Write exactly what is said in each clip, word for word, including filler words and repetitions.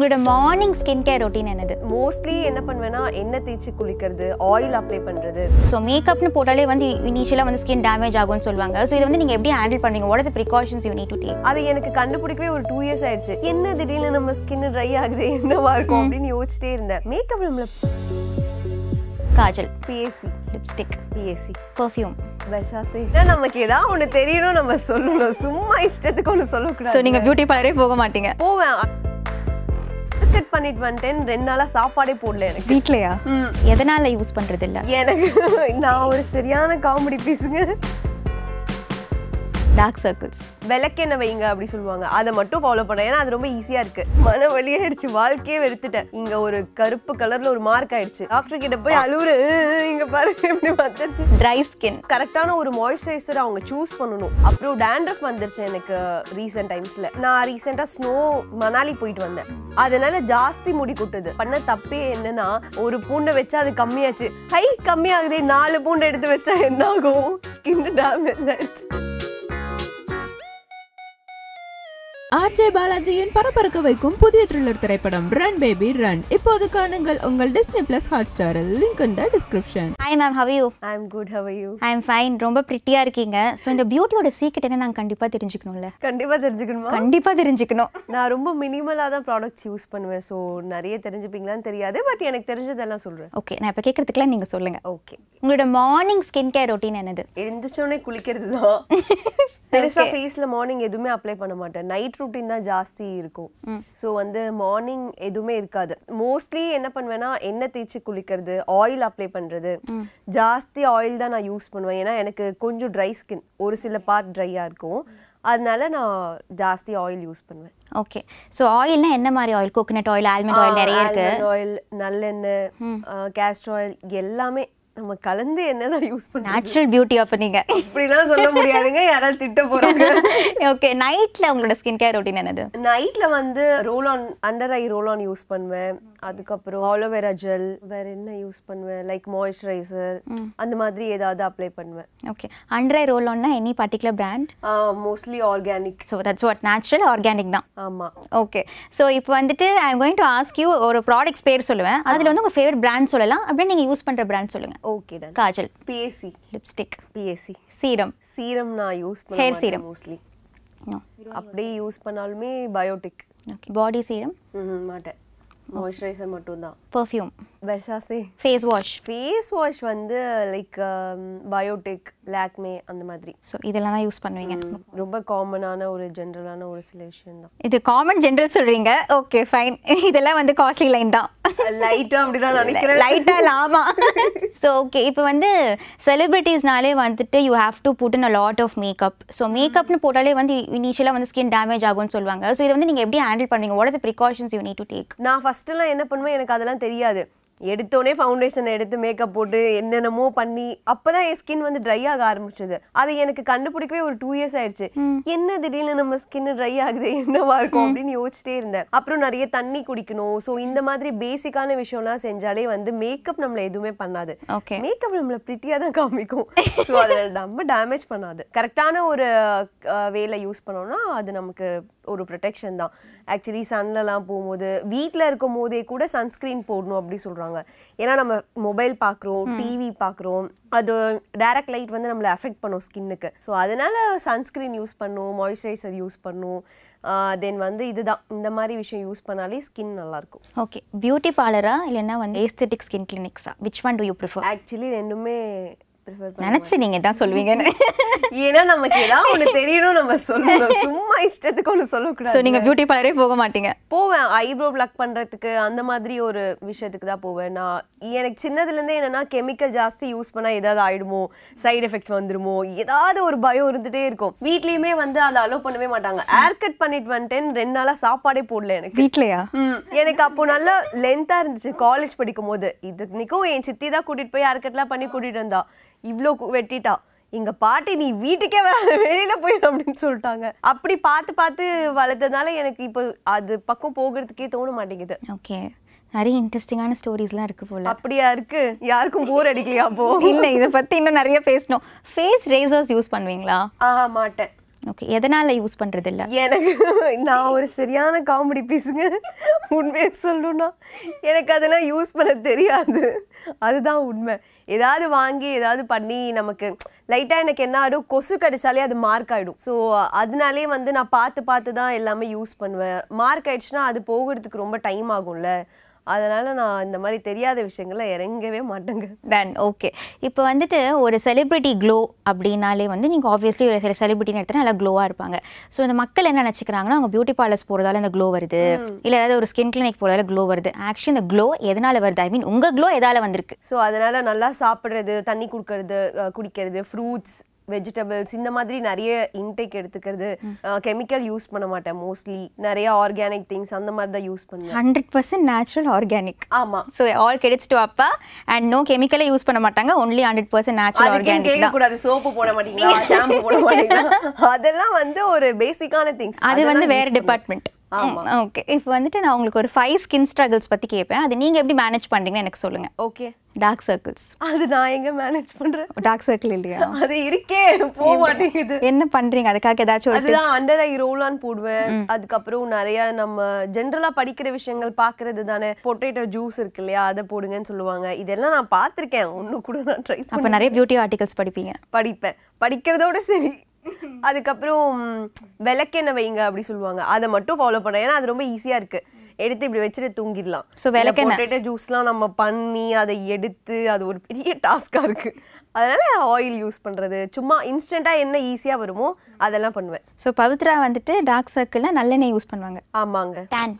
உங்களோட morning skin care routine என்னது? Mostly என்ன பண்ணுவேன்னா எண்ணெய் தேய்ச்சி குளிக்கிறது, ஆயில் அப்ளை பண்ணுறது. ஸோ மேக்கப்னு போட்டாலே வந்து இனிஷியலாக வந்து ஸ்கின் டேமேஜ் ஆகும்னு சொல்லுவாங்க. ஸோ இதை வந்து நீங்கள் எப்படி ஹேண்டில் பண்ணுவீங்க? What are the precautions you need to take? அது எனக்கு கண்டுபிடிக்கவே ஒரு டூ இயர்ஸ் ஆயிடுச்சு. என்ன திடீர்னு நம்ம ஸ்கின் ட்ரை ஆகுது, என்னவா இருக்கும் அப்படின்னு யோசிச்சிட்டே இருந்தேன். மேக்கப் நம்மள kajal, PAC, lipstick, PAC, perfume, Versace. நான் நமக்கு ஏதா ஒன்னு தெரியணும் நம்ம சொல்லணும், சும்மா இஷ்டத்துக்கு ஒன்னு சொல்ல கூடாது. சோ நீங்க பியூட்டி பார்லரே போக மாட்டீங்க? போவேன். மார்க்கெட் பண்ணிட்டு வந்துட்டேன், ரெண்டு நாளா சாப்பாடே போடல எனக்கு வீட்லயா. எதனால யூஸ் பண்றது இல்ல? எனக்கு நான் ஒரு சரியான காமெடி பீஸுங்க. டார்க் சர்க்கிள்ஸ் விளக்கெண்ண வைங்க அப்படி சொல்லுவாங்க, அதை மட்டும் ஃபாலோ பண்ணேன். ஏன்னா அது ரொம்ப ஈஸியாக இருக்கு. மன வழியே ஆயிடுச்சு, வாழ்க்கையே வெறுத்துட்டேன். இங்கே ஒரு கருப்பு கலரில் ஒரு மார்க் ஆயிடுச்சு, டாக்டர் கிட்ட போய் அழுவுரு, இங்கே பாருங்க இப்படி வந்துருச்சு. ட்ரை ஸ்கின், கரெக்டான ஒரு மாய்ஸ்சரைசர் அவங்க சூஸ் பண்ணணும். அப்புறம் டேண்ட்ரஃப் வந்துருச்சு எனக்கு ரீசெண்ட் டைம்ஸில். நான் ரீசெண்டாக ஸ்னோ மணாலி போயிட்டு வந்தேன், அதனால ஜாஸ்தி முடி கொட்டுது. பண்ண தப்பே என்னன்னா ஒரு பூண்டை வச்சா அது கம்மியாச்சு, ஹை கம்மியாகுதே, நாலு பூண்டை எடுத்து வச்சா என்ன ஆகும், ஸ்கின் டேமேஜ் ஆயிடுச்சு. ஆர்ஜே பாலாஜியின் பரபரக்க வைக்கும் புதிய த்ரில்லர் திரைப்படம் ரன் பேபி ரன் இப்போது காணுங்கள் உங்கள் டிஸ்னி பிளஸ் ஹாட்ஸ்டாரில். Link in the description. Hi ma'am, how are you? I am good, how are you? I am fine. ரொம்ப பிரிட்டியா இருக்கீங்க. சோ இந்த பியூட்டியோட சீக்ரெட் என்ன நான் கண்டிப்பா தெரிஞ்சுக்கணும்ல? கண்டிப்பா தெரிஞ்சுக்கணுமா? கண்டிப்பா தெரிஞ்சுக்கணும். நான் ரொம்ப மினிமலா தான் ப்ராடக்ட்ஸ் யூஸ் பண்ணுவேன். சோ நிறைய தெரிஞ்சுப்பீங்களான்னு தெரியாது, பட் எனக்கு தெரிஞ்சதெல்லாம் சொல்றேன். ஓகே, நான் இப்ப கேக்குறதுக்குலாம் நீங்க சொல்லுங்க. ஓகே, உங்களோட மார்னிங் ஸ்கின் கேர் ரொட்டீன் என்னது? எழுந்திச்சோனே குளிக்கிறது தான். பெருசா ஃபேஸ்ல மார்னிங் எதுவுமே அப்ளை பண்ண மாட்டேன். நைட் ரொட்டீன் தான் ஜாஸ்தி இருக்கும். சோ வந்து மார்னிங் எதுவுமே இருக்காது. மோஸ்ட்லி என்ன பண்ணுவேன்னா எண்ணெய் தேய்ச்சி குளிக்கிறது, ஆயில் அப்ளை பண்றது. ஜாஸ்தி ஆயில் தான் நான் யூஸ் பண்ணுவேன். ஏன்னா எனக்கு கொஞ்சம் ட்ரை ஸ்கின், ஒரு சில பார்ட் ட்ரையாக இருக்கும், அதனால நான் ஜாஸ்தி ஆயில் யூஸ் பண்ணுவேன். ஓகே, ஸோ ஆயில்னா என்ன மாதிரி oil? Coconut oil, almond oil, நிறைய இருக்கு. ஆயில், நல்லெண்ணெய், கேஸ்டர் ஆயில், எல்லாமே நம்ம கலந்து என்னதான் யூஸ் பண்ணுவோம். நேச்சுரல் பியூட்டியா பண்ணீங்க அப்படிலாம் சொல்ல முடியாதுங்க, யாராவது திட்ட போறாங்க. ஓகே, நைட்ல உங்களோட ஸ்கின் கேர் ரொட்டீன் என்னது? நைட்ல வந்து roll on, under eye roll on use பண்ணுவேன். அதுக்கப்புறம் ஆலோவேரா ஜெல், வேற என்ன யூஸ் பண்ணுவேன், லைக் மாய்ஸ்சரைசர் அந்த மாதிரி ஏதாவது அப்ளை பண்ணுவேன். ஓகே, அண்டர் ஐ ரோல் ஆன்னா any particular brand? Mostly organic. So that's what, natural organic தான். ஆமா. ஓகே, ஸோ இப்போ வந்துட்டு I am going to ask you, ஒரு ப்ராடக்ட்ஸ் பேர் சொல்லுவேன், அதில் வந்து உங்க ஃபேவரட் பிராண்ட் சொல்லலாம், அப்படியே நீங்க யூஸ் பண்ற பிராண்ட் சொல்லுங்க. Okay then. Kajal. P A C. Lipstick. P A C. Serum. Serum na use panna. Hair serum mostly. No. Apdi use pannalume biotic. Okay. Body serum. Hmm. Maata. Moisturizer mattum da. Perfume. Versace. Face wash. Face wash vandu like um, biotic, Lakme and madri. So idella na use pannuvinga. Romba common ana oru general ana oru solution da. Idu common general solringa. Okay fine. Idella vandu costly line da. லைட்டா அப்படிதான் நினைக்கிறேன். லைட்டா லாமா. So okay, இப்போ வந்து செலிபிரிட்டிஸ்னாலே வந்துட்டு you have to put in a lot of makeup. So மேக்கப்னு போட்டாலே வந்து இனிஷியலாக வந்து ஸ்கின் டேமேஜ் ஆகும்னு சொல்லுவாங்க. ஸோ இதை வந்து நீங்கள் எப்படி ஹேண்டில் பண்ணுவீங்க? What are the precautions you need to take? நான் ஃபர்ஸ்ட்டெல்லாம் என்ன பண்ணுவேன், எனக்கு அதெல்லாம் தெரியாது. எடுத்தோடனே ஃபவுண்டேஷனை எடுத்து மேக்கப் போட்டு என்னென்னமோ பண்ணி அப்போதான் என் ஸ்கின் வந்து ட்ரை ஆக ஆரம்பிச்சது. அது எனக்கு கண்டுபிடிக்கவே ஒரு டூ இயர்ஸ் ஆயிடுச்சு. என்ன திடீர்னு நம்ம ஸ்கின் ட்ரை ஆகுது, என்னவா இருக்கும் அப்படின்னு யோசிச்சுட்டே இருந்தேன். அப்புறம் நிறைய தண்ணி குடிக்கணும். ஸோ இந்த மாதிரி பேசிக்கான விஷயம்லாம் செஞ்சாலே வந்து மேக்கப் நம்மள எதுவுமே பண்ணாது. மேக்கப் நம்மள பிரிட்டியா தான் காமிக்கும். ஸோ அதை நம்ம டேமேஜ் பண்ணாது. கரெக்டான ஒரு வேலை யூஸ் பண்ணோம்னா அது நமக்கு ஒரு ப்ரொடெக்ஷன் தான். ஆக்சுவலி சன்லலாம் போகும்போது, வீட்டில் இருக்கும் போதே கூட சன்ஸ்கிரீன் போடணும் அப்படி சொல்கிறாங்க. ஏன்னா நம்ம மொபைல் பார்க்குறோம், டிவி பார்க்குறோம், அது டைரக்ட் லைட் வந்து நம்மளை அஃபெக்ட் பண்ணும் ஸ்கின்னுக்கு. ஸோ அதனால சன்ஸ்கிரீன் யூஸ் பண்ணும், மாய்ஸ்சரைசர் யூஸ் பண்ணும், தென் வந்து இதுதான் இந்த மாதிரி விஷயம் யூஸ் பண்ணாலே ஸ்கின் நல்லாயிருக்கும். ஓகே, பியூட்டி பார்லரா இல்லைன்னா வந்து ஏஸ்தெட்டிக் ஸ்கின் கிளினிக்ஸா, which one do you prefer? Actually ரெண்டுமே நினைச்சு நீங்க தான் சொல்லுவீங்கன்னு. ஏன்னா நமக்கு ஏதாவது ஒன்று தெரியணும் நம்ம சொல்லணும், சும்மா இஷ்டத்துக்கு ஒன்று சொல்லக்கூடாது. நீங்கள் பியூட்டி பார்லரே போக மாட்டீங்க? போவேன். ஐப்ரோ பிளக் பண்ணுறதுக்கு அந்த மாதிரி ஒரு விஷயத்துக்கு தான் போவேன். நான் எனக்கு சின்னதுலேருந்தே என்னென்னா கெமிக்கல் ஜாஸ்தி யூஸ் பண்ணால் ஏதாவது ஆகிடுமோ, சைடு எஃபெக்ட் வந்துடுமோ, ஏதாவது ஒரு பயம் இருந்துகிட்டே இருக்கும். வீட்லேயுமே வந்து அதை அலோவ் பண்ணவே மாட்டாங்க. ஹேர் கட் பண்ணிட்டு வந்துட்டேன், ரெண்டு நாளாக சாப்பாடே போடல எனக்கு வீட்லையா. எனக்கு அப்போ நல்லா லென்த்தாக இருந்துச்சு காலேஜ் படிக்கும் போது. இதுக்கும் என் சித்தி தான் கூட்டிகிட்டு போய் ஹேர் கட்லாம் பண்ணி கூட்டிகிட்டு வந்தா. இவ்வளோ வெட்டிட்டா, எங்க பாட்டி நீ வீட்டுக்கே வராது, வெளியில போயிடும் அப்படின்னு சொல்லிட்டாங்க. அப்படி பார்த்து பார்த்து வளர்த்ததுனால எனக்கு இப்போ அது பக்கம் போகிறதுக்கே தோண மாட்டேங்குது. ஓகே, நிறைய இன்ட்ரெஸ்டிங்கான ஸ்டோரிஸ்லாம் இருக்கு போல. அப்படியா இருக்கு? யாருக்கும் போர் அடிக்கலையா? போ இல்லை, இதை பற்றி இன்னும் நிறைய பேசணும். ஃபேஸ் ரேசர்ஸ் யூஸ் பண்ணுவீங்களா? ஆ மாட்டேன். Okay, எதனால யூஸ் பண்றது இல்ல எனக்கு நான் ஒரு சரியான காமெடி பீஸ்ங்க உண்மை சொல்லுனா எனக்கு அதெல்லாம் யூஸ் பண்ண தெரியாது அதுதான் உண்மை ஏதாவது வாங்கி ஏதாவது பண்ணி நமக்கு லைட்டா எனக்கு என்ன ஆடு கொசு கடிச்சாலே அது மார்க் ஆயிடும் சோ அதனாலே வந்து நான் பார்த்து பார்த்து தான் எல்லாமே யூஸ் பண்ணுவேன் மார்க் ஆயிடுச்சுனா அது போகிறதுக்கு ரொம்ப டைம் ஆகும்ல அதனால நான் இந்த மாதிரி தெரியாத விஷயங்களை இறங்கவே மாட்டேங்க டன் ஓகே இப்போ வந்துட்டு ஒரு செலிபிரிட்டி glow அப்படினாலே வந்து நீங்க obviously ஒரு செலிபிரிட்டின எடுத்தா நல்லா glow ஆ இருப்பாங்க சோ இந்த மக்கள் என்ன நினைச்சுக்கறாங்கன்னா அவங்க பியூட்டி பார்லர்ஸ் போறதால இந்த glow வருது இல்ல ஏதாவது ஒரு ஸ்கின் கிளினிக் போறதால glow வருது actually இந்த glow எதனால வருது ஐ மீன் உங்க glow எதால வந்திருக்கு சோ அதனால நல்லா சாப்பிடுறது தண்ணி குடிக்கிறது குடிக்கிறது fruits vegetables இந்த மாதிரி நிறைய intake எடுத்துக்கிறது chemical யூஸ் பண்ண மாட்டேன் mostly நிறைய organic things அந்த மாதிரி தான் யூஸ் பண்ணுவேன் one hundred percent natural organic ஆமா so all credits to appa and no chemical use பண்ண மாட்டாங்க only one hundred percent natural organic தான் கேக்க கூடாது சோப்பு போட மாட்டீங்களா ஷாம்பு போட மாட்டீங்களா அதெல்லாம் வந்து ஒரு பேசிக்கான things அது வந்து வேற டிபார்ட்மென்ட் ஆமா ஓகே இப்போ வந்துட்டு நான் உங்களுக்கு ஒரு five skin struggles பத்தி கேப்பேன் அது நீங்க எப்படி மேனேஜ் பண்றீங்கன்னு எனக்கு சொல்லுங்க ஓகே dark circles அது நான் எங்க மேனேஜ் பண்றேன் dark circle இல்லையா அது இருக்கே போக மாட்டேங்குது என்ன பண்றீங்க அதுக்காக ஏதாவது ஒரு அதுதான் அண்டர் ஐ ரோல் ஆன் போடுவேன் அதுக்கு அப்புறம் நிறைய நம்ம ஜெனரலா படிக்கிற விஷயங்கள் பாக்குறதுதானே பொட்டேட்டோ ஜூஸ் இருக்கு இல்லையா அத போடுங்கன்னு சொல்லுவாங்க இதெல்லாம் நான் பாத்திருக்கேன் ஒண்ணு கூட நான் ட்ரை பண்ணேன் அப்ப நிறைய பியூட்டி ஆர்டிகல்ஸ் படிப்பீங்க படிப்பேன் படிக்கிறதோட சரி அதுக்கு அப்புறம் விளக்கெண்ணெய் வைங்க அப்படி சொல்லுவாங்க அத மட்டும் ஃபாலோ பண்ணேன் ஏனா அது ரொம்ப ஈஸியா இருக்கு எடுத்து இப்படி வெச்சிட்டு தூங்கிடலாம் சோ விளக்கெண்ணெய் பொட்டேட்டோ ஜூஸ்லாம் நம்ம பண்ணி அதை எடுத்து அது ஒரு பெரிய டாஸ்கா இருக்கு அதனால ஆயில் யூஸ் பண்றது சும்மா இன்ஸ்டன்ட்டா என்ன ஈஸியா வருமோ அதெல்லாம் பண்ணுவேன் சோ பவித்ரா வந்துட்டு டார்க் சர்க்கிள்ல நல்லெண்ணெய் யூஸ் பண்ணுவாங்க ஆமாங்க டான்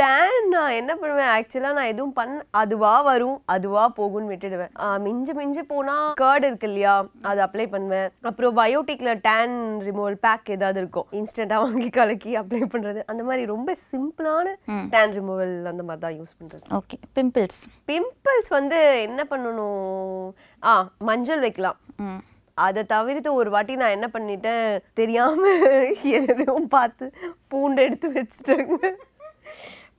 டான் நான் என்ன பண்ணுவேன் एक्चुअली நான் எதுவும் பண் அதுவா வரும் அதுவா போகும்னு விட்டுடுவேன் மிஞ்சு மிஞ்சு போனா கர்ட் இருக்கு இல்லையா அது அப்ளை பண்ணுவேன் அப்புறம் பயோட்டிக்ல டான் ரிமூவல் பேக் ஏதாவது இருக்கும் இன்ஸ்டன்ட்டா வாங்கி கலக்கி அப்ளை பண்றது அந்த மாதிரி ரொம்ப சிம்பிளான டான் ரிமூவல் அந்த மாதிரி தான் யூஸ் பண்றது ஓகே பிம்பிள்ஸ் பிம்பிள்ஸ் வந்து என்ன பண்ணனும் ஆ மஞ்சள் வைக்கலாம் அத தவிர்த்து ஒரு வாட்டி நான் என்ன பண்ணிட்டேன் தெரியாம எதுவும் பார்த்து பூண்டு எடுத்து வெச்சிட்டேன்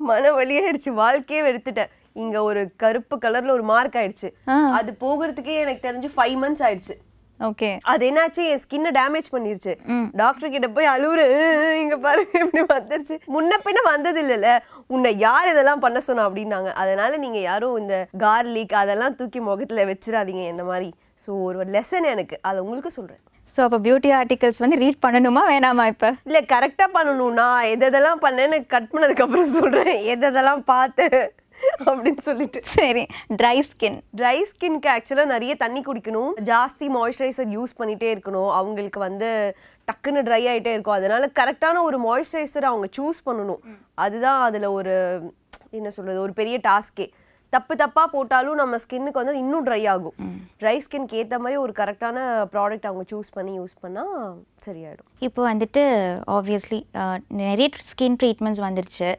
மனவலியே ஆயிடுச்சு வாழ்க்கையே வெறுத்துட்டேன் இங்க ஒரு கருப்பு கலர்ல ஒரு மார்க் ஆயிடுச்சு அது போகிறதுக்கே எனக்கு தெரிஞ்சு five மந்த்ஸ் ஆயிடுச்சு ஓகே அது என்னாச்சு என் ஸ்கின் டேமேஜ் பண்ணிருச்சு டாக்டர் கிட்ட போய் அழுவுற இங்க பாருங்க இப்படி வந்துருச்சு முன்ன பின்ன வந்தது இல்லல உன்னை யார் இதெல்லாம் பண்ண சொன்னா அப்படினாங்க அதனால நீங்க யாரும் இந்த garlic அதெல்லாம் தூக்கி முகத்துல வெச்சிராதீங்க என்ன மாதிரி சோ ஒரு லெசன் எனக்கு அது உங்களுக்கு சொல்றேன் சோ அப்ப பியூட்டி ஆர்டிகல்ஸ் வந்து ரீட் பண்ணனுமா வேணாமா இப்ப இல்ல கரெக்ட்டா பண்ணனும்னா எதெல்லாம் பண்ணேன்னு கட் பண்ணதுக்கு அப்புறம் சொல்றேன் எதெல்லாம் பார்த்து அப்படினு சொல்லிட்டு சரி dry skin dry skin க்கு एक्चुअली நிறைய தண்ணி குடிக்கணும் ಜಾಸ್ತಿ மாய்ஸ்சரைசர் யூஸ் பண்ணிட்டே இருக்கணும் அவங்களுக்கு வந்து டக்குன்னு dry ஆயிட்டே இருக்கும் அதனால கரெக்ட்டான ஒரு மாய்ஸ்சரைசர் அவங்க चूஸ் பண்ணனும் அதுதான் அதுல ஒரு என்ன சொல்றது ஒரு பெரிய டாஸ்கே தப்பு தப்பா போட்டாலும் நம்ம ஸ்கின்னுக்கு வந்து இன்னும் dry ஆகும் dry skin க்கு ஏத்த மாதிரி ஒரு கரெக்ட்டான ப்ராடக்ட் அவங்க चूஸ் பண்ணி யூஸ் பண்ணா சரியாயிடும் இப்போ வந்துட்டு obviously நிறைய ஸ்கின் ட்ரீட்மென்ட்ஸ் வந்திருச்சு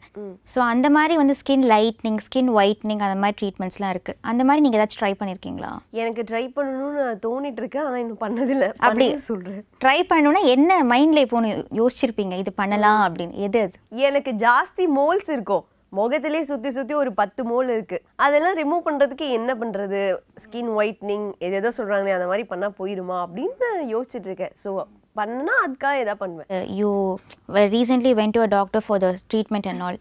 சோ அந்த மாதிரி வந்து ஸ்கின் லைட்னிங் ஸ்கின் வைட்னிங் அந்த மாதிரி ட்ரீட்மென்ட்ஸ்லாம் இருக்கு அந்த மாதிரி நீங்க ஏதாவது ட்ரை பண்ணிருக்கீங்களா எனக்கு ட்ரை பண்ணனும்னு தோணிட்டு இருக்கு ஆனா இன்னும் பண்ணது இல்ல அப்படி சொல்றேன் ட்ரை பண்ணனும்னா என்ன மைண்ட்ல போய் யோசிச்சிருப்பீங்க இது பண்ணலாம் அப்படினு எது எனக்கு ಜಾಸ್ತಿ மோல்ஸ் இருக்கும் முகத்திலே சுத்தி சுத்தி ஒரு பத்து மோல் இருக்கு அதெல்லாம் ரிமூவ் பண்றதுக்கு என்ன பண்றது ஸ்கின் ஒயிட்னிங் ஏதேதோ சொல்றாங்களே அந்த மாதிரி பண்ணா போயிருமா அப்படினு யோசிச்சிட்டு இருக்கேன் சோ பண்ணா அதுக்கா ஏதா பண்ணுவேன் you recently went to a doctor for the treatment and all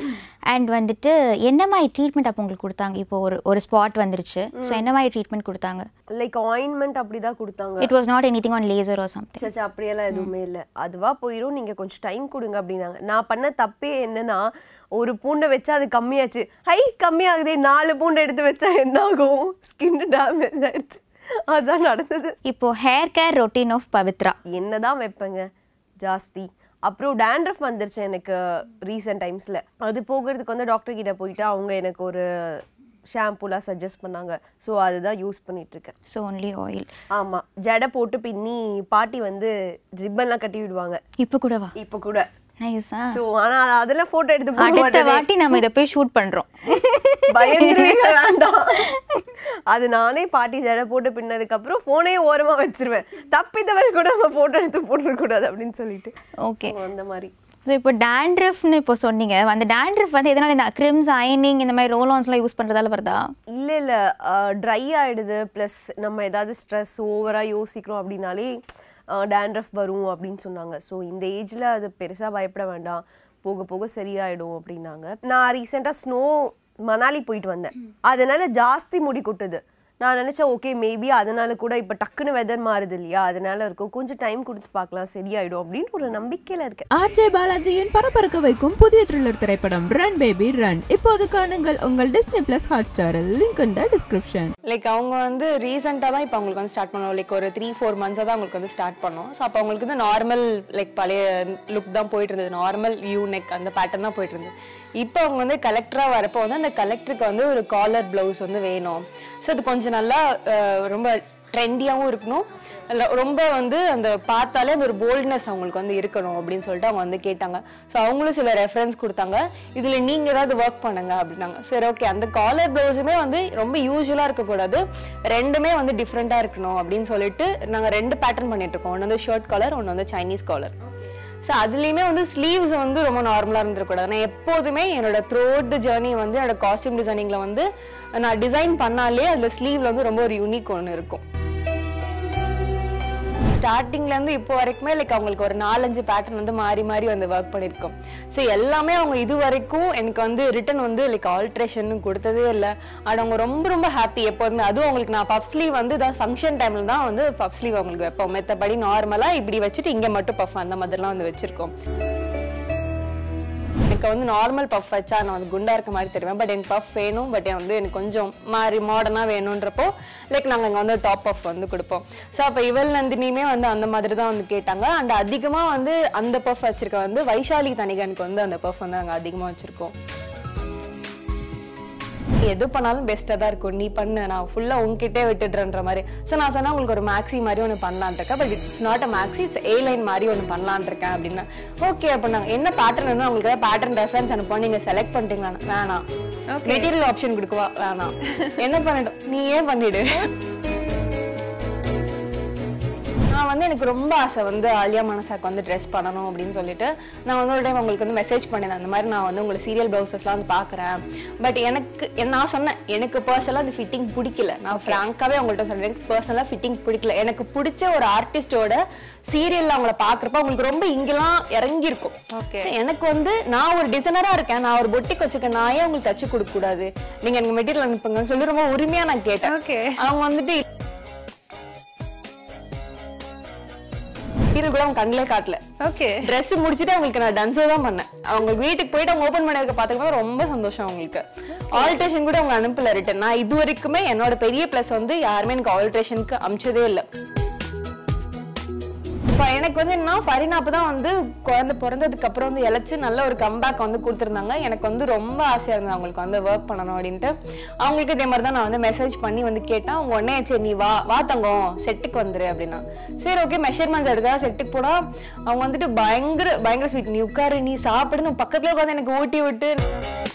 and வந்துட்டு என்ன மாதிரி ட்ரீட்மென்ட் அப்ப உங்களுக்கு கொடுத்தாங்க இப்போ ஒரு ஒரு ஸ்பாட் வந்திருச்சு சோ என்ன மாதிரி ட்ரீட்மென்ட் கொடுத்தாங்க லைக் ointment அப்படி தான் கொடுத்தாங்க it was not anything on laser or something சச்ச அப்படியெல்லாம் எதுமே இல்ல அதுவா போயிரும் நீங்க கொஞ்சம் டைம் கொடுங்க அப்படினாங்க நான் பண்ண தப்பே என்னன்னா ஒரு பூண்டை வெச்சா அது கம்மியாச்சு ஹை கம்மியாகுதே நாலு பூண்டை எடுத்து வெச்சா என்ன ஆகும் ஸ்கின் டேமேஜ் ஆயிடுச்சு அதான் நடந்தது இப்போ hair care routine of Pavithra என்னதான் வைப்பங்க ஜாஸ்தி அப்புறம் டாண்ட்ரஃப் வந்துருச்சு எனக்கு ரீசன்ட் டைம்ஸ்ல அது போகிறதுக்கு வந்து டாக்டர் கிட்ட போயிட்டு அவங்க எனக்கு ஒரு ஷாம்பூலா சஜஸ்ட் பண்ணாங்க சோ அதுதான் யூஸ் பண்ணிட்டு இருக்கேன் சோ only oil ஆமா ஜட போட்டு பின்னி பாட்டி வந்து ரிப்பன்லாம் கட்டி விடுவாங்க இப்போ கூடவா இப்போ கூட நைஸா சோ انا அதெல்லாம் போட்டோ எடுத்து போடுறேன் அடுத்த வாட்டி நாம இத போய் ஷூட் பண்றோம் பயந்துருவீங்க வேண்டாம் அது நானே பாட்டி ஜட போட்டு பின்னதுக்கு அப்புறம் போனே ஓரமா வச்சிருவேன் தப்பி தவறி கூட நம்ம போட்டோ எடுத்து போட கூடாது அப்படினு சொல்லிட்டு ஓகே அந்த மாதிரி சோ இப்போ டாண்ட்ரஃப்னு இப்போ சொன்னீங்க அந்த டாண்ட்ரஃப் வந்து எதனால இந்த கிரிம்ஸ் ஐனிங் இந்த மாதிரி ரோல் ஆன்ஸ்லாம் யூஸ் பண்றதால வருதா இல்ல இல்ல ட்ரை ஆயிடுது ப்ளஸ் நம்ம ஏதாவது ஸ்ட்ரெஸ் ஓவரா யோசிக்கிறோம் அப்படினாலே dandruff varum appdin sonnanga so இந்த ஏஜ்ல அது பெருசா பயப்பட வேண்டாம் போக போக சரியாயிடும் அப்படினாங்க நான் ரீசன்ட்டா ஸ்னோ மணாலி போயிட்டு வந்தேன் அதனால ಜಾಸ್ತಿ முடி கொட்டுது நான் நினைச்சேன் ஓகே மேபி அதனால கூட இப்ப டக்குனு வெதர் மாறுது இல்லையா அதனால இருக்கு கொஞ்சம் டைம் கொடுத்து பார்க்கலாம் சரியாயிடும் அப்படினு ஒரு நம்பிக்கையில இருக்கேன் ஆர்ஜே பாலாஜியின் பரபரக்க வைக்கும் புதிய த்ரில்லர் திரைப்படம் ரன் பேபி ரன் இப்போது காணுங்கள் உங்கள் Disney+ Hotstar link in the description like அவங்க வந்து ரீசன்ட்டா தான் இப்ப உங்களுக்கு வந்து ஸ்டார்ட் பண்ணோம் லைக் ஒரு three four months தான் உங்களுக்கு வந்து ஸ்டார்ட் பண்ணோம் சோ அப்ப உங்களுக்கு வந்து நார்மல் லைக் பழைய லுக் தான் போயிட்டு இருந்தது நார்மல் யூ நெக் அந்த பேட்டர்ன் தான் போயிட்டு இருந்தது இப்போ அவங்க வந்து கலெக்டரா வரப்போ வந்து அந்த கலெக்டருக்கு வந்து ஒரு காலர் ப்ளவுஸ் வந்து வேணும் சோ அது கொஞ்சம் நல்லா ரொம்ப ட்ரெண்டியாவும் இருக்கணும் ரொம்ப வந்து அந்த பார்த்தாலே அந்த ஒரு போல்ட்னஸ் அவங்களுக்கு வந்து இருக்கணும் அப்படினு சொல்லிட்டு அவங்க வந்து கேட்டாங்க சோ அவங்களும் சில ரெஃபரன்ஸ் கொடுத்தாங்க இதுல நீங்க ஏதாவது வர்க் பண்ணுங்க அப்படினாங்க சரி ஓகே அந்த காலர் ப்ளவுஸுமே வந்து ரொம்ப யூசுவலா இருக்க கூடாது ரெண்டுமே வந்து டிஃபரண்டா இருக்கணும் அப்படினு சொல்லிட்டு நாங்க ரெண்டு பேட்டர்ன் பண்ணிட்டு இருக்கோம் ஒன்னு வந்து ஷர்ட் காலர் ஒன்னு வந்து சைனீஸ் காலர் So அதுலயுமே வந்து ஸ்லீவ்ஸ் வந்து ரொம்ப நார்மலா இருந்திர கூடாது. நான் எப்பவுமே என்னோட throughout the journey வந்து என்னோட காஸ்டியூம் டிசைனிங்ல வந்து நான் டிசைன் பண்ணாலே அதுல ஸ்லீவ்ல வந்து ரொம்ப ஒரு யூனிக் ஒன்னு இருக்கும். ஸ்டார்டிங்ல இருந்து இப்போ வரைக்குமே லைக் அவங்களுக்கு ஒரு four five பேட்டர்ன் வந்து மாறி மாறி வந்து வர்க் பண்ணிருக்கோம். சோ எல்லாமே அவங்க இது வரைக்கும் எனக்கு வந்து ரிட்டன் வந்து லைக் ஆல்டரேஷன் கொடுத்ததே இல்ல. ஆனா அவங்க ரொம்ப ரொம்ப ஹாப்பி எப்பவுமே அது உங்களுக்கு நான் பஃப் ஸ்லீவ் வந்து தான் ஃபங்க்ஷன் டைம்ல தான் வந்து பஃப் ஸ்லீவ் அவங்களுக்கு வைப்போம். மத்தபடி நார்மலா இப்படி வச்சிட்டு இங்க மட்டும் பஃப் அந்த மாதிரிலாம் வந்து வச்சிருக்கோம். எனக்கு வந்து நார்மல் பஃப் வச்சா நான் வந்து குண்டா இருக்க மாதிரி தெரிவேன் பட் எனக்கு பஃப் வேணும் பட் வந்து எனக்கு கொஞ்சம் மாறி மாடர்னா வேணும்ன்றப்போ லைக் நாங்கள் இங்கே வந்து டாப் பஃப் வந்து கொடுப்போம் ஸோ அப்போ இவள் நந்தினியுமே வந்து அந்த மாதிரி தான் வந்து கேட்டாங்க அண்ட் அதிகமாக வந்து அந்த பஃப் வச்சிருக்க வந்து வைஷாலி தனிகனுக்கு வந்து அந்த பஃப் வந்து நாங்கள் அதிகமாக வச்சுருக்கோம் எது பண்ணாலும் பெஸ்டா தான் இருக்கும் நீ பண்ண நான் ஃபுல்லா உன்கிட்டே விட்டுடுறன்ற மாதிரி சோ நான் சொன்னா உங்களுக்கு ஒரு மேக்ஸி மாதிரி ஒன்னு பண்ணலாம்னு இருக்கேன் but it's not a maxi it's a line மாதிரி ஒன்னு பண்ணலாம்னு இருக்கேன் அப்படினா ஓகே அப்படினா என்ன பேட்டர்ன் வேணும் உங்களுக்கு பேட்டர்ன் ரெஃபரன்ஸ் அனுப்ப நீங்க செலக்ட் பண்ணிட்டீங்களா வேணாம் ஓகே மெட்டீரியல் ஆப்ஷன் கொடுக்கவா வேணாம் என்ன பண்ணணும் நீயே பண்ணிடு நான் வந்து எனக்கு ரொம்ப ஆசை வந்து ஆலியா மனசாக்கு வந்து ட்ரெஸ் பண்ணணும் அப்படினு சொல்லிட்டு நான் வந்து ஒரு டைம் உங்களுக்கு வந்து மெசேஜ் பண்ணினேன் அந்த மாதிரி நான் வந்து உங்களுக்கு சீரியல் ப்ளவுஸஸ்லாம் வந்து பார்க்குறேன் பட் எனக்கு நான் சொன்னேன் எனக்கு பர்சனலாக அந்த ஃபிட்டிங் பிடிக்கல நான் ஃப்ராங்காகவே அவங்கள்ட்ட சொல்கிறேன் எனக்கு பர்சனலாக ஃபிட்டிங் பிடிக்கல எனக்கு பிடிச்ச ஒரு ஆர்டிஸ்டோட சீரியலில் அவங்கள பார்க்குறப்ப அவங்களுக்கு ரொம்ப இங்கெல்லாம் இறங்கியிருக்கும் ஓகே எனக்கு வந்து நான் ஒரு டிசைனராக இருக்கேன் நான் ஒரு பொட்டிக்கு வச்சுருக்கேன் நான் ஏன் உங்களுக்கு தச்சு கொடுக்கக்கூடாது நீங்கள் எனக்கு மெட்டீரியல் அனுப்புங்கன்னு சொல்லி ரொம்ப உரிமையாக நான் கேட்டேன் ஓகே அவங்க வந்துட்டு கூட அவங்க கண்ணிலே காட்டல ஓகே ட்ரெஸ் முடிச்சிட்டு அவங்களுக்கு நான் டான்ஸோ தான் பண்ணேன் அவங்க வீட்டுக்கு போயிட்டு அவங்க ஓபன் பண்ணதுக்கு பாத்துக்கும்போது ரொம்ப சந்தோஷம் அவங்களுக்கு ஆல்ட்ரேஷன் கூட அவங்க அனுப்பல ரிட்டர்ன் நான் இது வரைக்குமே என்னோட பெரிய பிளஸ் வந்து யாருமே எனக்கு ஆல்ட்ரேஷனுக்கு அனுப்பிச்சதே இல்லை இப்போ எனக்கு வந்து என்ன ஃபரினா அப்போ தான் வந்து குழந்தை பிறந்ததுக்கு அப்புறம் வந்து இழைச்சி நல்ல ஒரு கம்பேக் வந்து கொடுத்துருந்தாங்க எனக்கு வந்து ரொம்ப ஆசையாக இருந்தது அவங்களுக்கு வந்து ஒர்க் பண்ணணும் அப்படின்ட்டு அவங்களுக்கு இதே மாதிரி தான் நான் வந்து மெசேஜ் பண்ணி வந்து கேட்டேன் அவங்க உடனே சரி நீ வா வா தங்கம் செட்டுக்கு வந்துரு அப்படின்னா சரி ஓகே மெஷர்மெண்ட்ஸ் எடுக்க செட்டுக்கு போனால் அவங்க வந்துட்டு பயங்கர பயங்கர ஸ்வீட் நீ உட்காரு நீ சாப்பிடுன்னு பக்கத்தில் உட்காந்து எனக்கு ஊட்டி விட்டு